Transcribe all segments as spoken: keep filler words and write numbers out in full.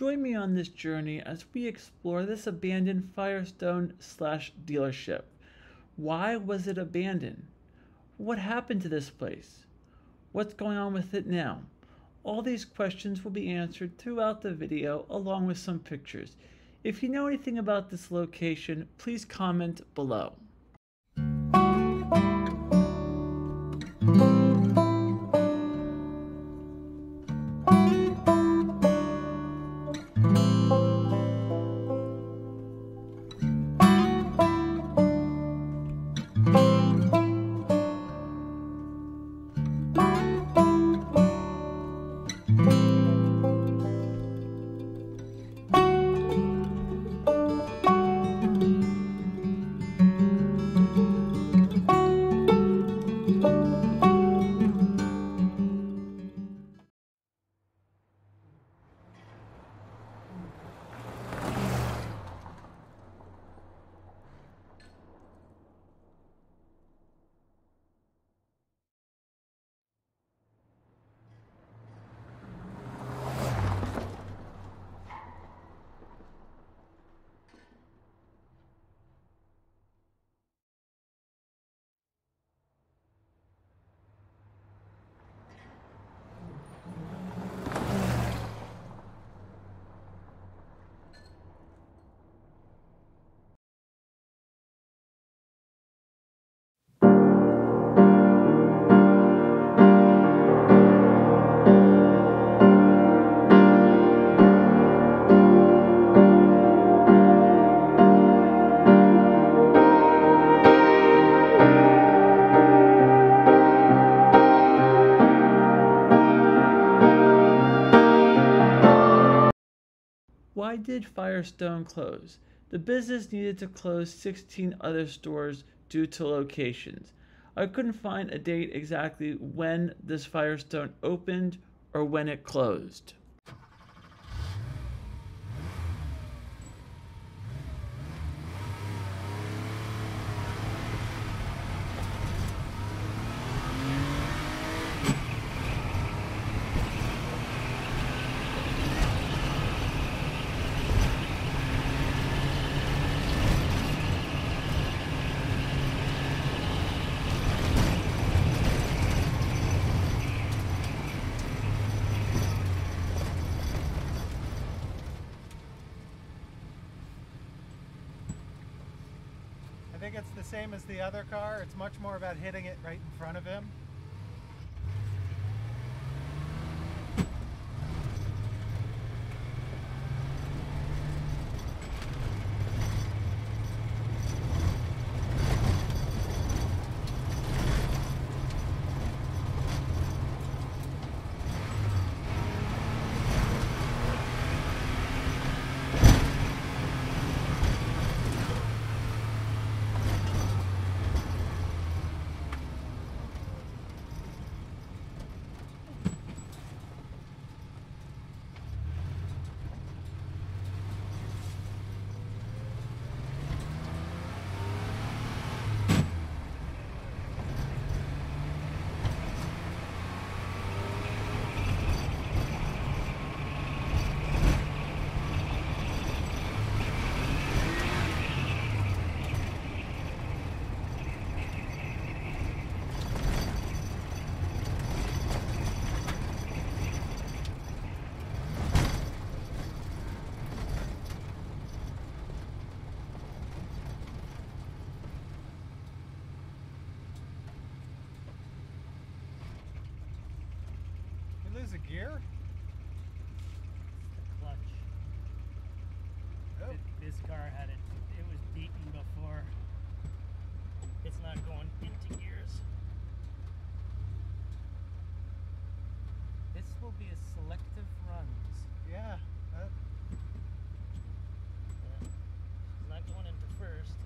Join me on this journey as we explore this abandoned Firestone slash dealership. Why was it abandoned? What happened to this place? What's going on with it now? All these questions will be answered throughout the video along with some pictures. If you know anything about this location, please comment below. Why did Firestone close? The business needed to close sixteen other stores due to locations. I couldn't find a date exactly when this Firestone opened or when it closed. I think it's the same as the other car. It's much more about hitting it right in front of him. Lose a gear? Clutch. Oh. This, this car had it, it was beaten before. It's not going into gears. This will be a selective runs. Yeah. Uh. Yeah. It's not going into first.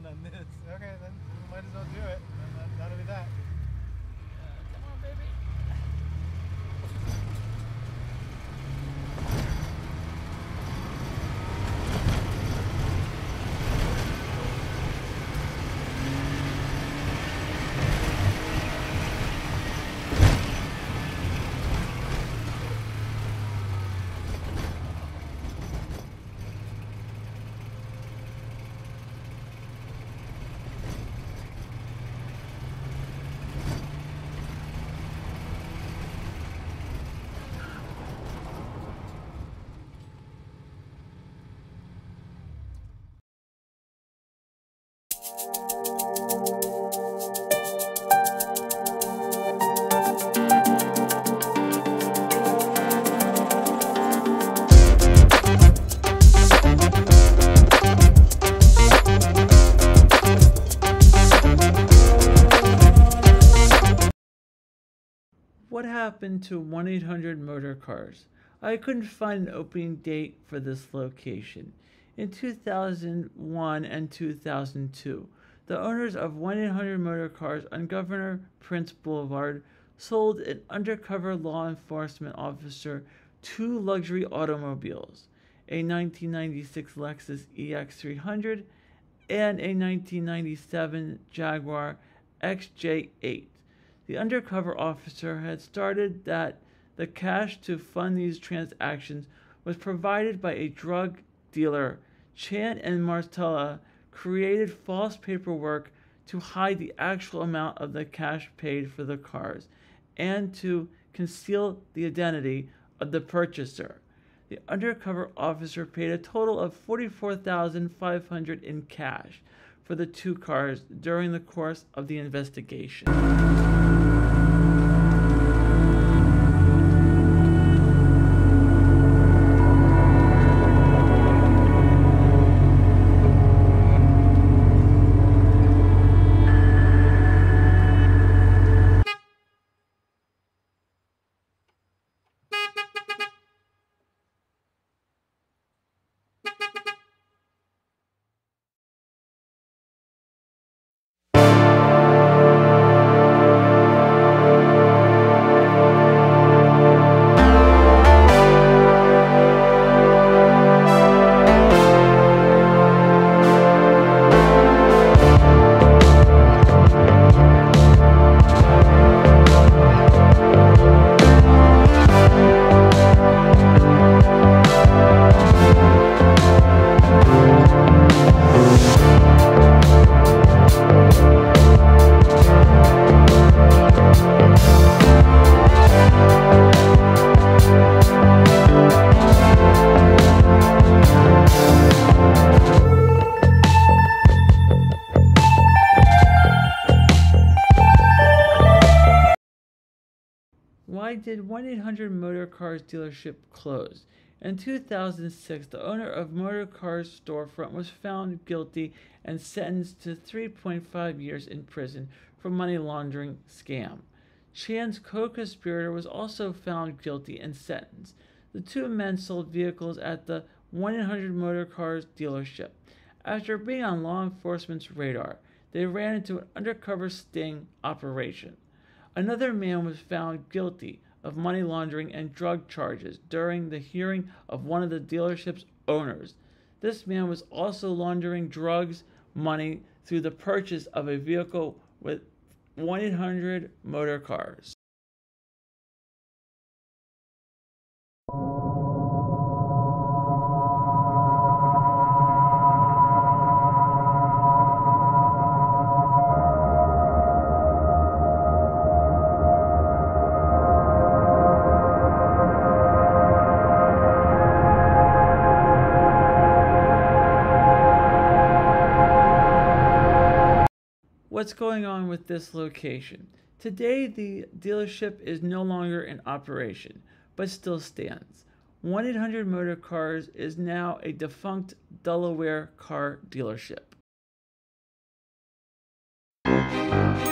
On this. Okay, then we might as well do it. What happened to one eight hundred Motor Cars? I couldn't find an opening date for this location. In two thousand one and two thousand two, the owners of one eight hundred Motor Cars on Governor Prince Boulevard sold an undercover law enforcement officer two luxury automobiles, a nineteen ninety-six Lexus E X three hundred and a nineteen ninety-seven Jaguar X J eight. The undercover officer had started that the cash to fund these transactions was provided by a drug dealer. Chan and Martella created false paperwork to hide the actual amount of the cash paid for the cars and to conceal the identity of the purchaser. The undercover officer paid a total of forty-four thousand five hundred dollars in cash for the two cars during the course of the investigation. Why did one eight hundred Motor Cars dealership close? In two thousand six, the owner of Motor Cars storefront was found guilty and sentenced to three point five years in prison for money laundering scam. Chan's co-conspirator was also found guilty and sentenced. The two men sold vehicles at the one eight hundred Motor Cars dealership. After being on law enforcement's radar, they ran into an undercover sting operation. Another man was found guilty of money laundering and drug charges during the hearing of one of the dealership's owners. This man was also laundering drugs, money, through the purchase of a vehicle with one eight hundred Motor Cars. What's going on with this location? Today, the dealership is no longer in operation, but still stands. one eight hundred Motor Cars is now a defunct Delaware car dealership. Thank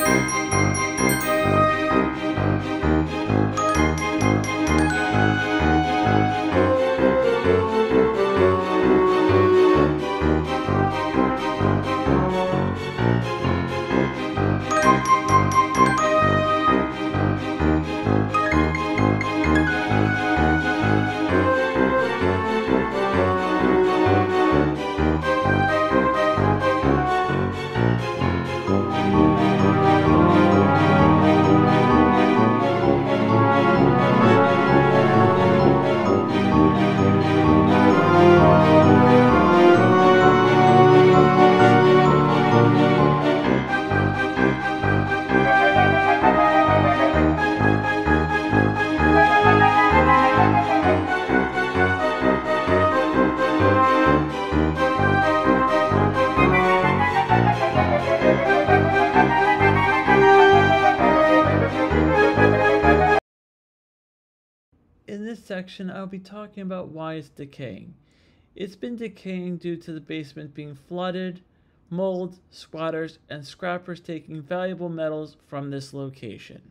you. in this section, I'll be talking about why it's decaying. It's been decaying due to the basement being flooded, mold, squatters, and scrappers taking valuable metals from this location.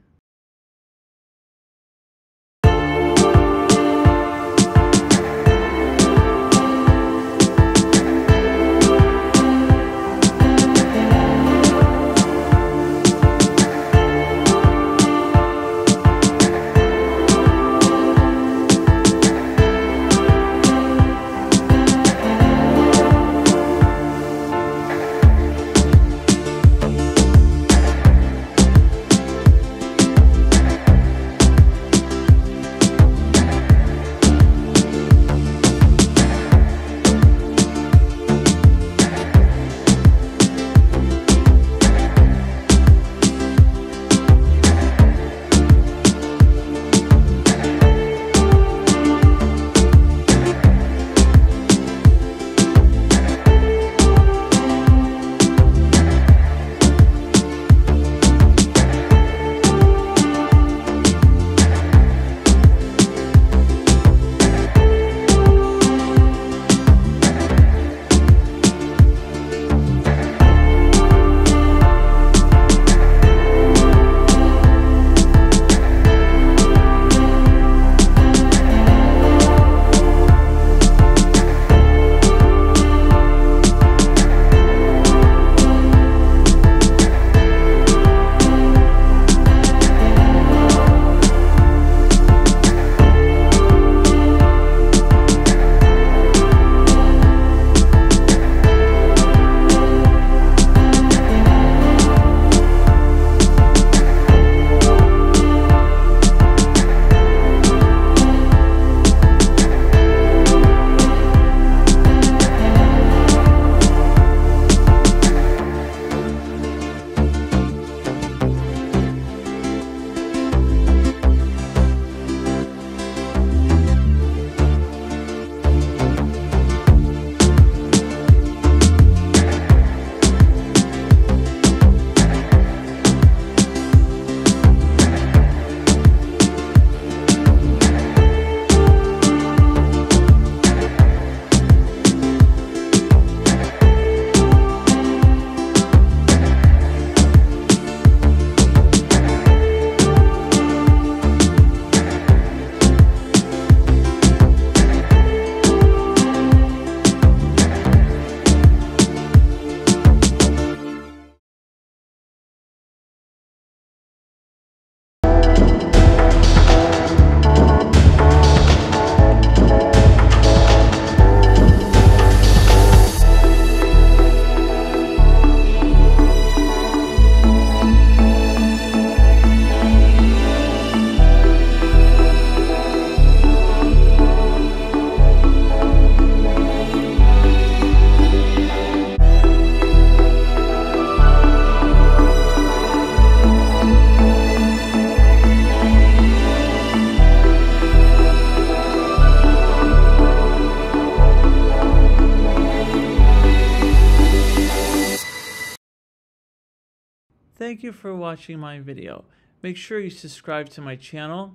Thank you for watching my video. Make sure you subscribe to my channel,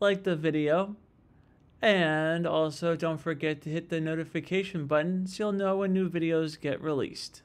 like the video, and also don't forget to hit the notification button so you'll know when new videos get released.